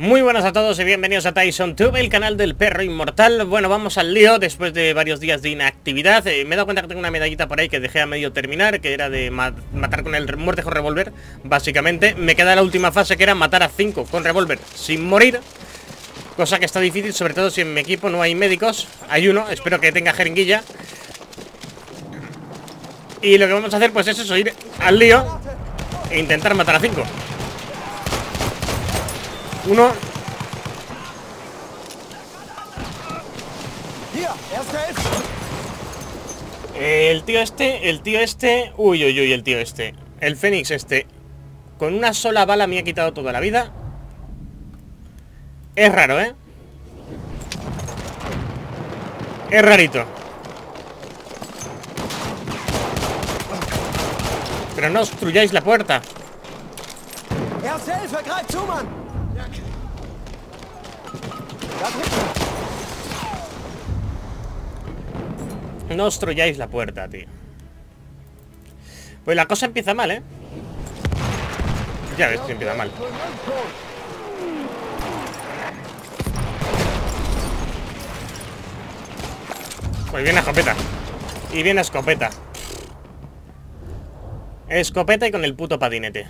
Muy buenas a todos y bienvenidos a TysonTube, el canal del perro inmortal. Bueno, vamos al lío después de varios días de inactividad. Me he dado cuenta que tengo una medallita por ahí que dejé a medio terminar, que era de matar con el muertejo revólver, básicamente. Me queda la última fase que era matar a 5 con revólver sin morir, cosa que está difícil, sobre todo si en mi equipo no hay médicos. Hay uno, espero que tenga jeringuilla. Y lo que vamos a hacer pues es eso, ir al lío e intentar matar a 5. Uno. El tío este. Uy, uy, uy, el tío este. El Fénix este. Con una sola bala me ha quitado toda la vida. Es raro, ¿eh? Es rarito. Pero no obstruyáis la puerta. No os trolláis la puerta, tío. Pues la cosa empieza mal, ¿eh? Ya ves que empieza mal. Pues viene escopeta. Y viene escopeta. Escopeta y con el puto patinete.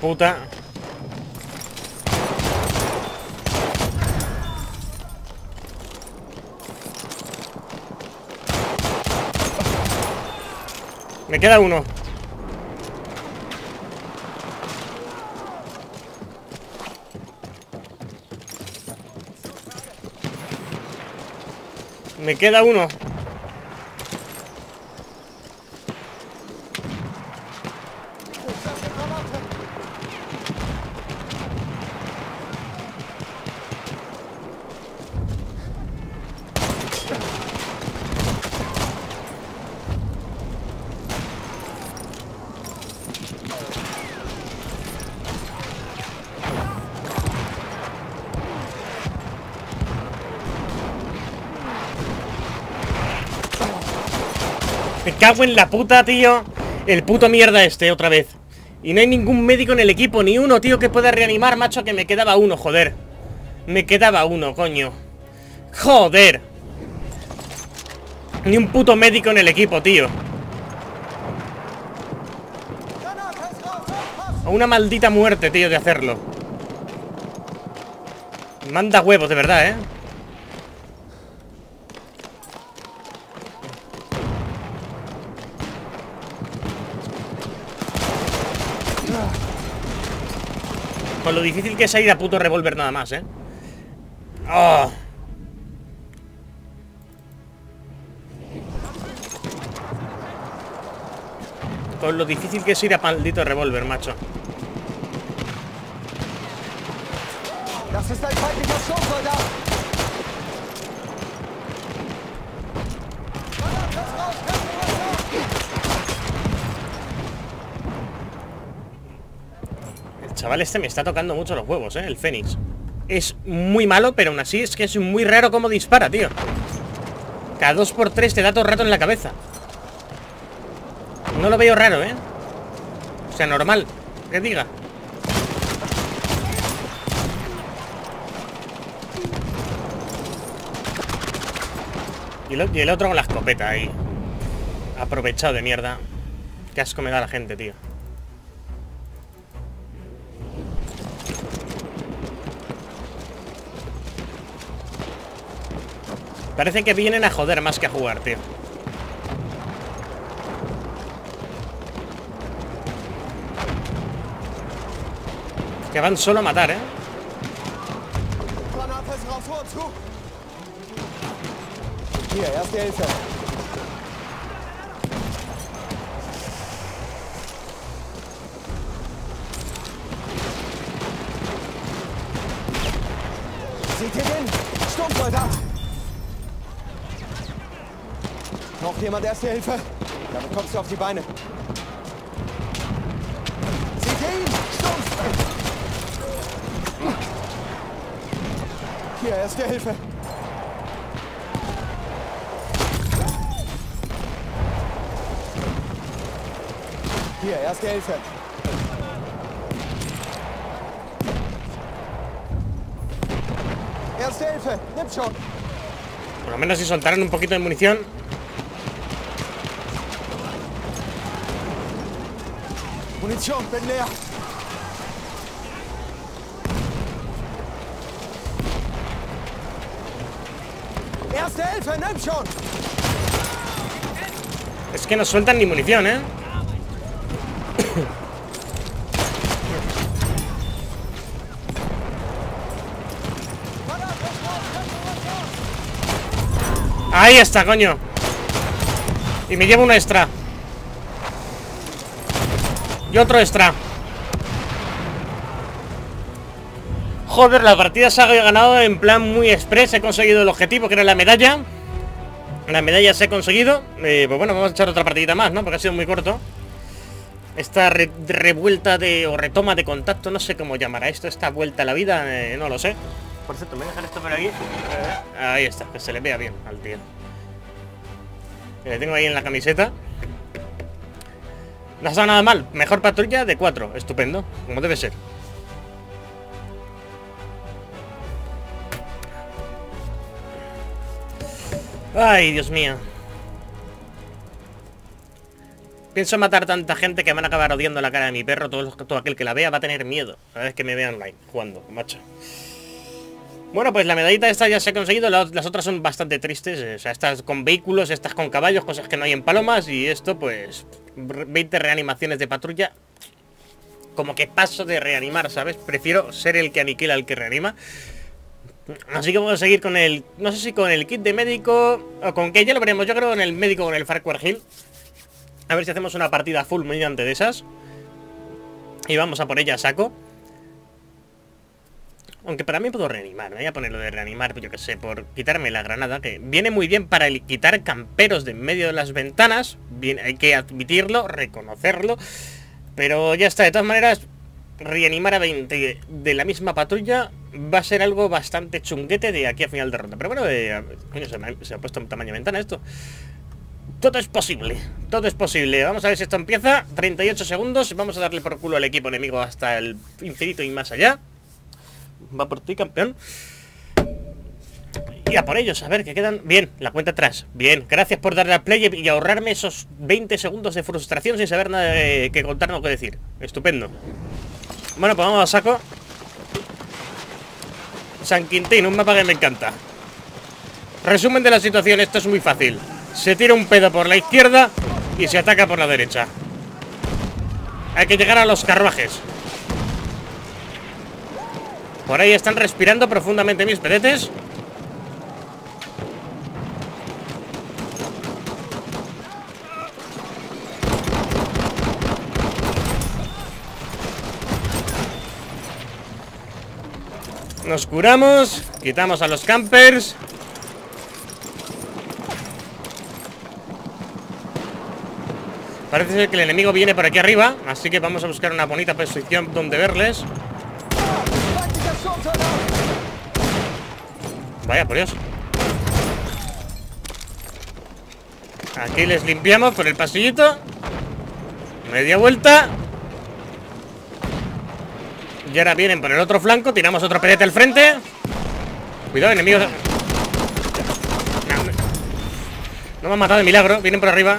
Puta. Me queda uno. Me queda uno. Me cago en la puta, tío. El puto mierda este, otra vez. Y no hay ningún médico en el equipo, ni uno, tío, que pueda reanimar, macho, que me quedaba uno, joder. Me quedaba uno, coño. Joder. Ni un puto médico en el equipo, tío. O una maldita muerte, tío, de hacerlo. Manda huevos, de verdad, ¿eh? Con lo difícil que es ir a puto revólver nada más, ¿eh? Oh. Con lo difícil que es ir a maldito revólver, macho. Chaval, este me está tocando mucho los huevos, ¿eh? El Fénix. Es muy malo, pero aún así es que es muy raro cómo dispara, tío. Cada 2x3 te da todo el rato en la cabeza. No lo veo raro, ¿eh? O sea, normal. ¿Qué diga? Y el otro con la escopeta ahí. Aprovechado de mierda. Qué asco me da la gente, tío. Parece que vienen a joder más que a jugar, tío. Que van solo a matar, ¿eh? Jemand Erste Hilfe? Damit kommst du auf die Beine. Seht ihr ihn? Stumpf! Hier, Erste Hilfe. Hier, Erste Hilfe. Erste Hilfe, nimm schon. Por lo menos si soltaron un poquito de munición. Munición, bin leer. Erste Hilfe, nimm schon. Es que no sueltan ni munición, ¿eh? Ahí está, coño. Y me llevo un extra. Y otro extra. Joder, la partida se ha ganado en plan muy express. He conseguido el objetivo, que era la medalla. La medalla se ha conseguido. Pues bueno, vamos a echar otra partidita más, ¿no? Porque ha sido muy corto. Esta revuelta de... o retoma de contacto. No sé cómo llamará esto. Esta vuelta a la vida, no lo sé. Por cierto, me voy a dejar esto por aquí. Ahí está, que se le vea bien al tío. Que le tengo ahí en la camiseta. No ha estado nada mal. Mejor patrulla de 4. Estupendo, como debe ser. Ay, Dios mío. Pienso matar tanta gente que van a acabar odiando la cara de mi perro. Todo aquel que la vea va a tener miedo. Cada vez que me vea online jugando, macho. Bueno, pues la medallita esta ya se ha conseguido. Las otras son bastante tristes. O sea, estas con vehículos, estas con caballos, cosas que no hay en palomas. Y esto, pues... 20 reanimaciones de patrulla. Como que paso de reanimar, ¿sabes? Prefiero ser el que aniquila al que reanima. Así que vamos a seguir con el... no sé si con el kit de médico... o con qué, ya lo veremos. Yo creo con el médico, con el Farquhar Hill. A ver si hacemos una partida full mediante de esas. Y vamos a por ella a saco. Aunque para mí puedo reanimar, me voy a poner lo de reanimar, yo que sé, por quitarme la granada, que viene muy bien para quitar camperos de en medio de las ventanas. Bien, hay que admitirlo, reconocerlo. Pero ya está, de todas maneras, reanimar a 20 de la misma patrulla va a ser algo bastante chunguete de aquí a final de ronda. Pero bueno, coño, se ha puesto un tamaño ventana esto. Todo es posible, todo es posible. Vamos a ver si esto empieza, 38 segundos, vamos a darle por culo al equipo enemigo hasta el infinito y más allá. Va por ti, campeón. Y a por ellos, a ver, que quedan... bien, la cuenta atrás. Bien, gracias por darle al play y ahorrarme esos 20 segundos de frustración sin saber nada que contarnos o qué decir. Estupendo. Bueno, pues vamos a saco. San Quintín, un mapa que me encanta. Resumen de la situación, esto es muy fácil. Se tira un pedo por la izquierda y se ataca por la derecha. Hay que llegar a los carruajes. Por ahí están respirando profundamente mis pedetes. Nos curamos, quitamos a los campers. Parece ser que el enemigo viene por aquí arriba, así que vamos a buscar una bonita posición donde verles. Vaya, por Dios. Aquí les limpiamos por el pasillito. Media vuelta. Y ahora vienen por el otro flanco. Tiramos otro pedete al frente. Cuidado, enemigos. No me han matado de milagro. Vienen por arriba.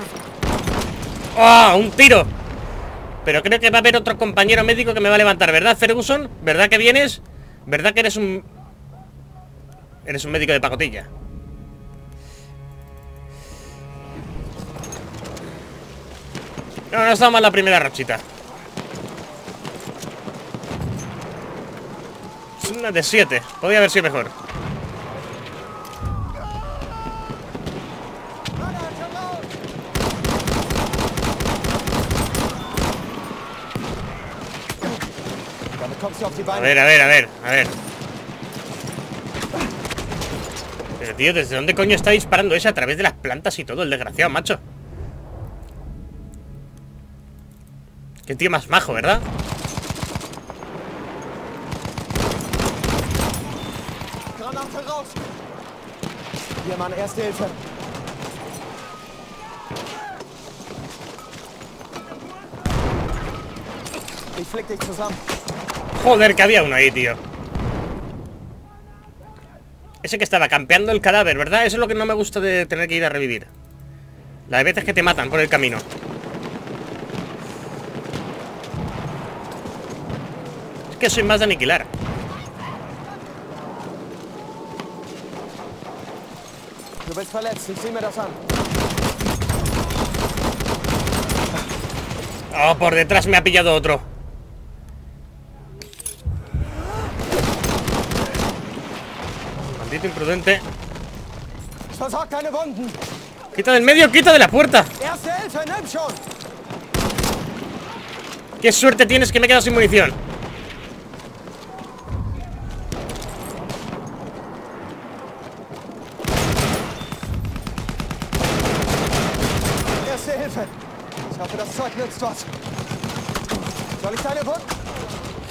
¡Oh! ¡Un tiro! Pero creo que va a haber otro compañero médico que me va a levantar. ¿Verdad, Ferguson? ¿Verdad que vienes? ¿Verdad que eres un... eres un médico de pacotilla? No, no ha estado mal la primera rachita. Es una de 7. Podría haber sido mejor. A ver, a ver, a ver, a ver. Pero tío, ¿desde dónde coño está disparando ese? A través de las plantas y todo, el desgraciado, macho. Qué tío más majo, ¿verdad? Joder, que había uno ahí, tío. Ese que estaba campeando el cadáver, ¿verdad? Eso es lo que no me gusta de tener que ir a revivir. Las veces que te matan por el camino. Es que soy más de aniquilar. Oh, por detrás me ha pillado otro. Maldito imprudente. Quita del medio, quita de la puerta. Qué suerte tienes que me he quedado sin munición.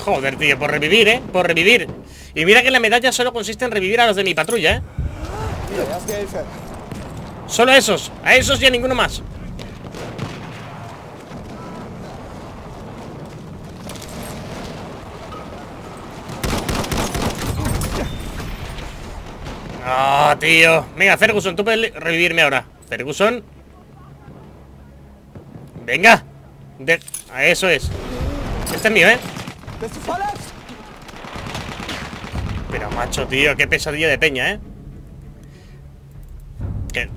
Joder, tío, por revivir, ¿eh? Por revivir. Y mira que la medalla solo consiste en revivir a los de mi patrulla, ¿eh? Solo esos. A esos y a ninguno más. Ah, tío. Venga, Ferguson, tú puedes revivirme ahora. Ferguson. Venga. Eso es. Este es mío, ¿eh? Pero macho, tío, qué pesadilla de peña, ¿eh? ¿Qué?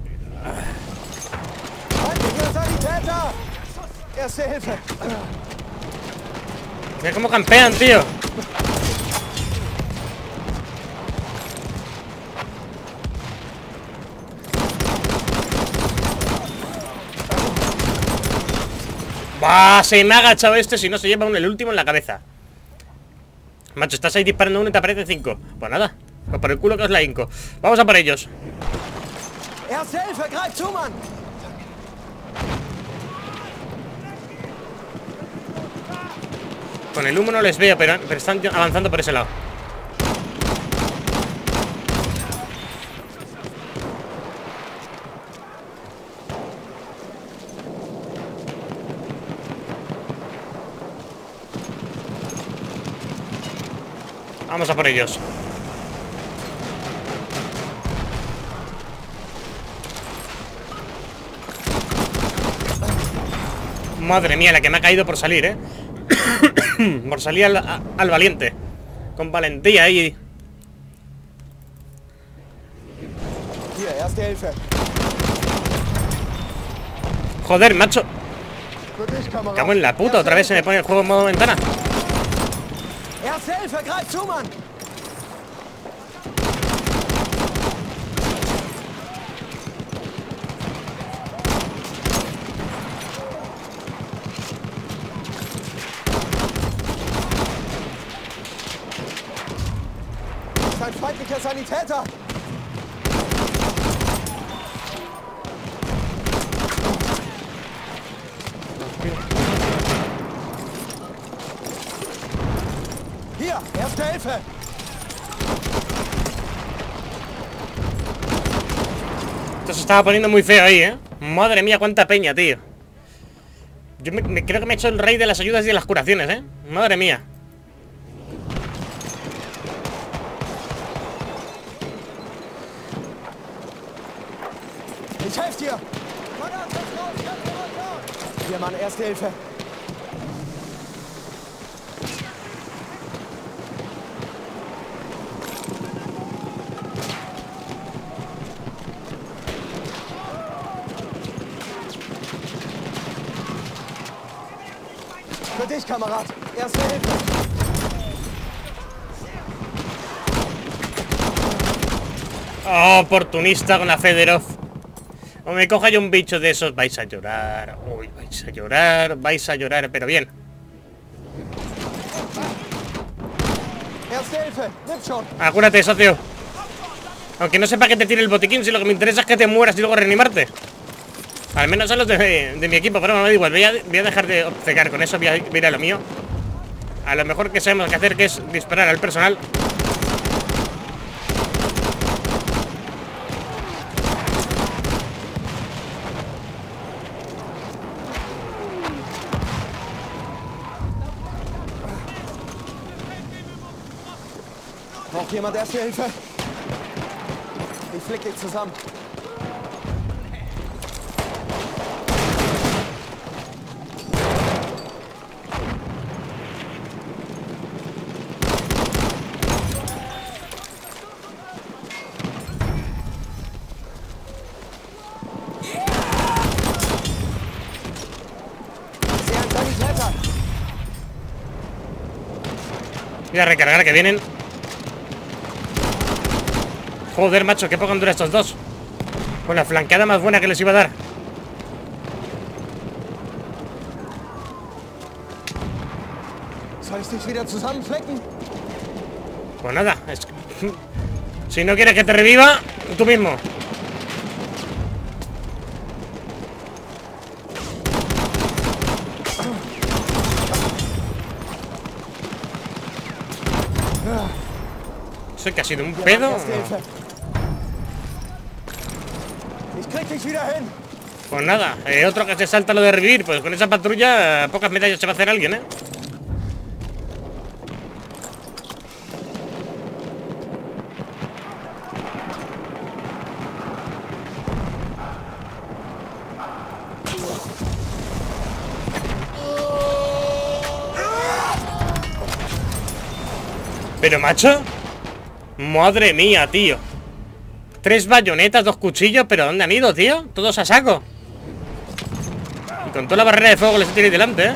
Mira cómo campean, tío. ¡Bah! Se me ha agachado este, si no se lleva el último en la cabeza. Macho, estás ahí disparando uno y te aparecen 5. Pues nada, pues por el culo que os la hinco. Vamos a por ellos. Con el humo no les veo, pero están avanzando por ese lado. Vamos a por ellos. Madre mía, la que me ha caído por salir, ¿eh? Por salir al valiente. Con valentía ahí. Joder, macho. Me cago en la puta, otra vez se me pone el juego en modo ventana. Esto se estaba poniendo muy feo ahí, ¿eh? Madre mía, cuánta peña, tío. Yo creo que me he hecho el rey de las ayudas y de las curaciones, ¿eh? Madre mía. Oh, oportunista con la Federov. O me coja yo un bicho de esos, vais a llorar. Uy, vais a llorar, pero bien. Apúrate, socio. Aunque no sepa que te tire el botiquín, si lo que me interesa es que te mueras y luego reanimarte. Al menos son los de mi equipo, pero me da igual. Voy a dejar de obcecar con eso, voy a ir a lo mío. A lo mejor que sabemos qué hacer, que es disparar al personal. Braucht jemand erste Hilfe? Ich flick dich zusammen. Voy a recargar, que vienen. Joder, macho, qué poco han durado estos dos. Con la flanqueada más buena que les iba a dar. Pues nada, es... si no quieres que te reviva, tú mismo. ¿Eso que ha sido un pedo? No. Pues nada, otro que se salta lo de revivir. Pues con esa patrulla pocas medallas se va a hacer alguien, ¿eh? Pero macho, madre mía, tío. 3 bayonetas, 2 cuchillos. ¿Pero dónde han ido, tío? Todos a saco. Y con toda la barrera de fuego que les tiene delante, ¿eh?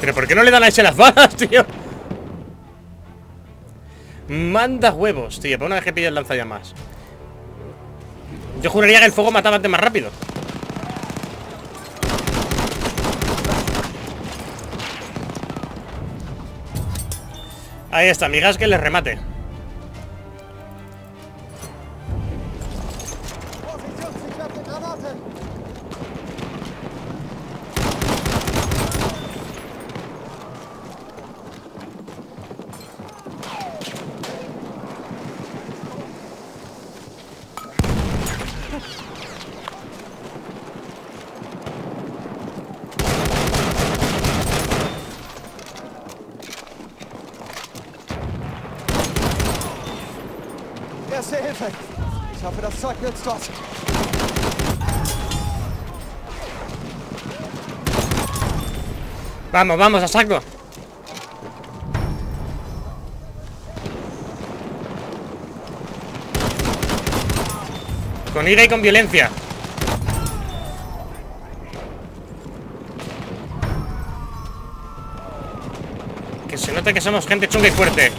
Pero ¿por qué no le dan a ese las balas, tío? Manda huevos, tío. Para una vez que pillas el lanzallamas. Yo juraría que el fuego mataba antes más rápido. Ahí está, amigas, que les remate. Vamos, vamos, a saco. Con ira y con violencia. Que se note que somos gente chunga y fuerte.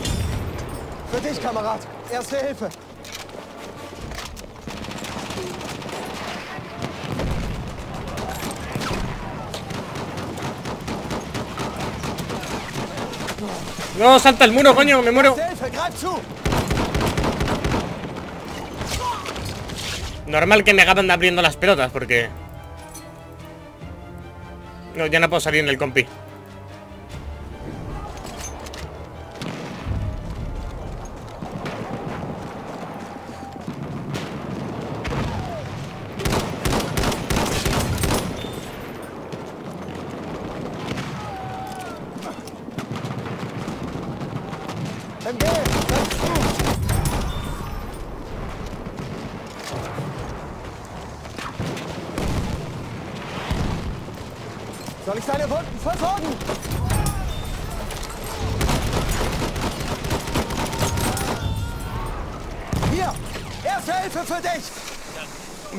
No, salta el muro, coño, me muero. Normal que me acaban abriendo las pelotas, porque... no, ya no puedo salir en el compi.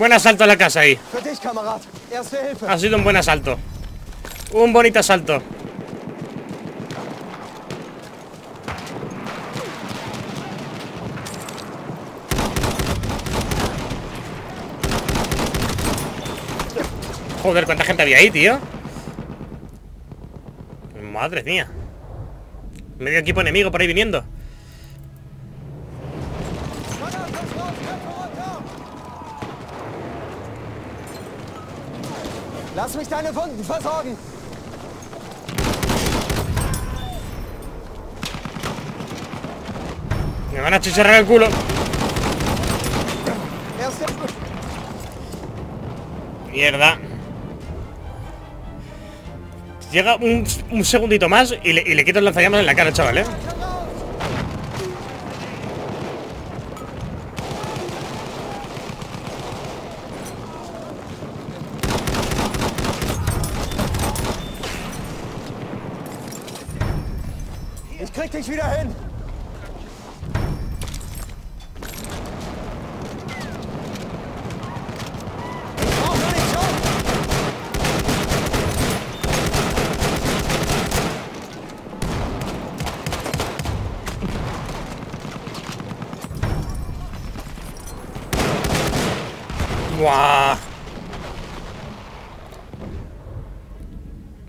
Buen asalto a la casa ahí. Ha sido un buen asalto. Un bonito asalto. Joder, cuánta gente había ahí, tío. Madre mía. Medio equipo enemigo por ahí viniendo. Lass mich deine Wunden versorgen. Me van a chicharrar el culo. Mierda. Llega un segundito más y le quito el lanzallamas en la cara, chaval, ¿eh? Ich krieg dich wieder hin.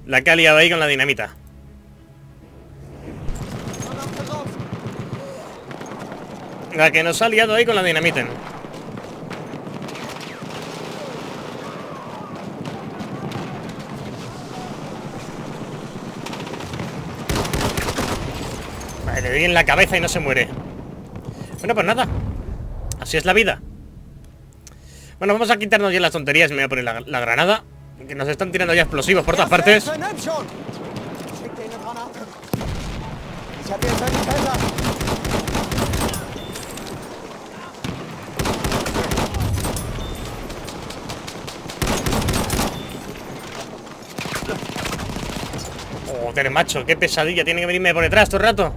La que ha liado ahí con la dinamita. La que nos ha liado ahí con la dinamita. Vale, le doy en la cabeza y no se muere. Bueno, pues nada. Así es la vida. Bueno, vamos a quitarnos ya las tonterías y me voy a poner la granada. Que nos están tirando ya explosivos por todas partes. Joder, macho, qué pesadilla. Tienen que venirme por detrás todo el rato.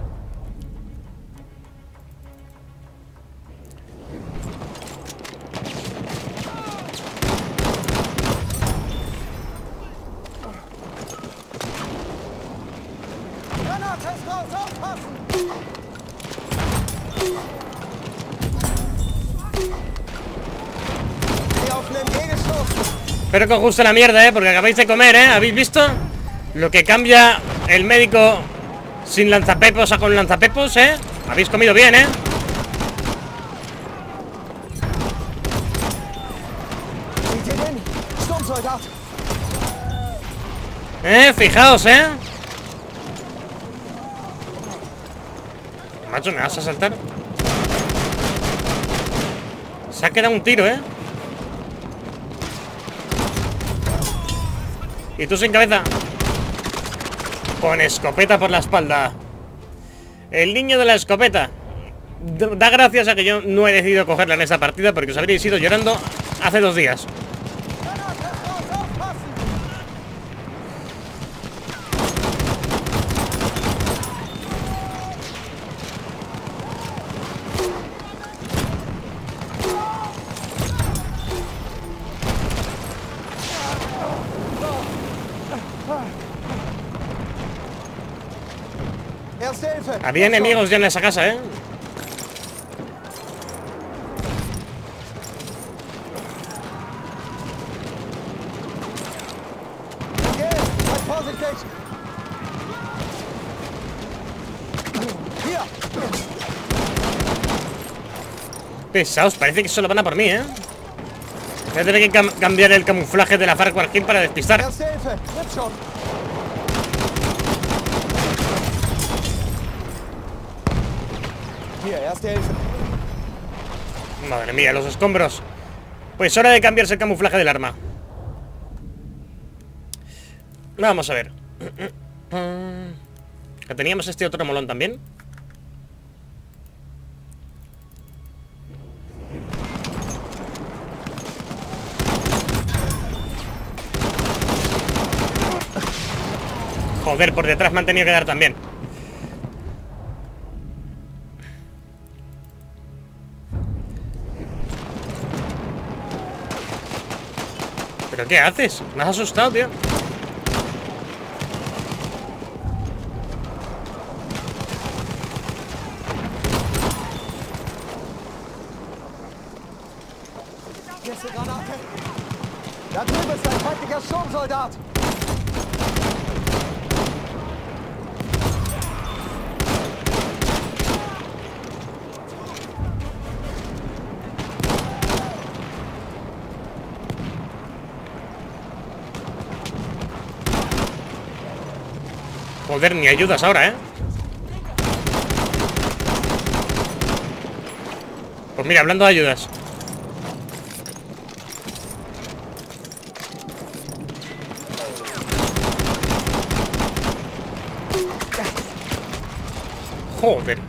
Espero que os guste la mierda, porque acabáis de comer, ¿habéis visto? Lo que cambia el médico sin lanzapepos a con lanzapepos, Habéis comido bien, Fijaos, Macho, ¿me vas a saltar? Se ha quedado un tiro, Y tú sin cabeza. Con escopeta por la espalda. El niño de la escopeta. Da gracias a que yo no he decidido cogerla en esta partida, porque os habríais ido llorando hace 2 días. Había enemigos ya en esa casa, Pesaos, parece que solo van a por mí, Voy a tener que cambiar el camuflaje de la Farquhar Hill para despistar. Madre mía, los escombros. Pues hora de cambiarse el camuflaje del arma. Vamos a ver. Que teníamos este otro molón también. Joder, por detrás me han tenido que dar también. ¿Pero qué haces? Me has asustado, tío. Joder, ni ayudas ahora, ¿eh? Pues mira, hablando de ayudas. Joder.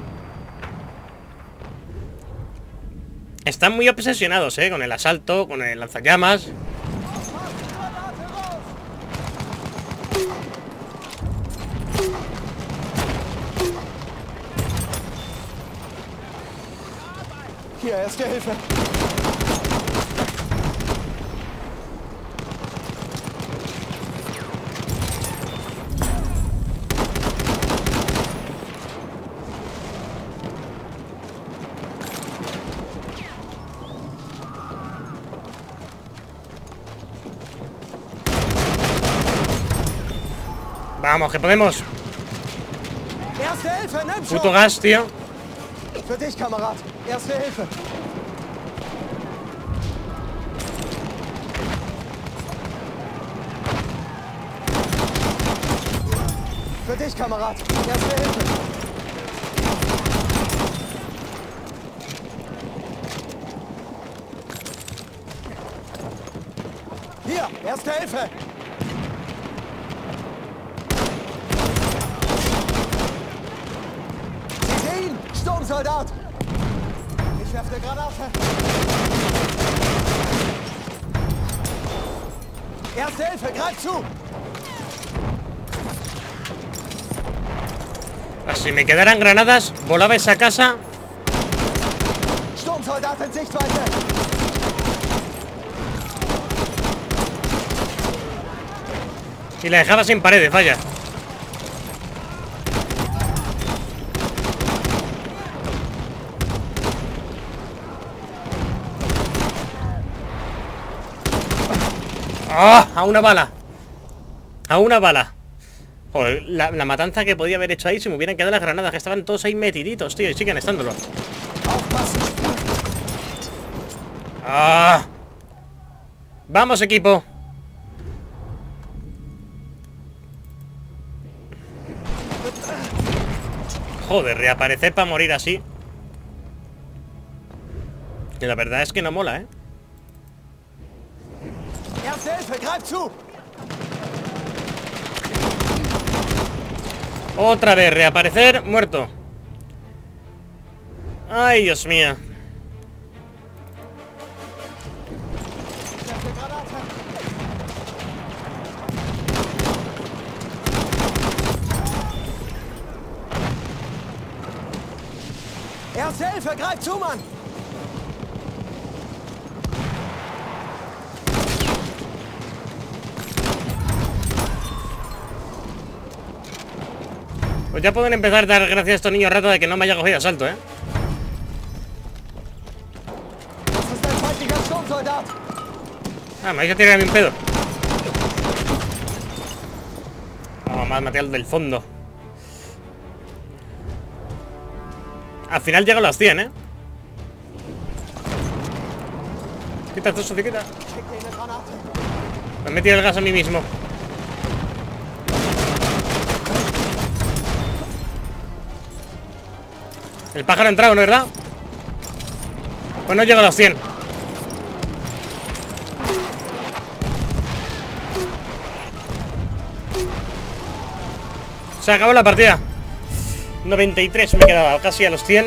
Están muy obsesionados, con el asalto, con el lanzallamas. Hier, erste Hilfe. Vamos, que podemos. Puto gas, tío. Hier, erste Hilfe. Soldat! Ich werfe eine Granate! Erste Hilfe, greif zu! Si me quedaran granadas, volaba esa casa. Sturmsoldat in Sichtweite! Y la dejaba sin paredes, vaya. ¡Ah! ¡A una bala! ¡A una bala! Joder, la matanza que podía haber hecho ahí si me hubieran quedado las granadas, que estaban todos ahí metiditos, tío, y siguen estándolo. ¡Ah! ¡Vamos, equipo! Joder, reaparecer para morir así. Y la verdad es que no mola, ¿eh? Otra vez, reaparecer, muerto. Ay, Dios mío. Erste Hilfe, greif zu, Mann. Pues ya pueden empezar a dar gracias a estos niños ratas de que no me haya cogido asalto, ¿eh? Ah, me vais a tirar a mí un pedo. Vamos, más material del fondo. Al final llego a las 100, ¿eh? Quita esto, quita. Me he metido el gas a mí mismo. El pájaro ha entrado, ¿no es verdad? Pues no llega a los 100. Se acabó la partida. 93 me quedaba, casi a los 100.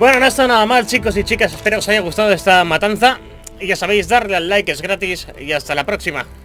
Bueno, no ha estado nada mal, chicos y chicas. Espero que os haya gustado esta matanza. Y ya sabéis, darle al like, es gratis. Y hasta la próxima.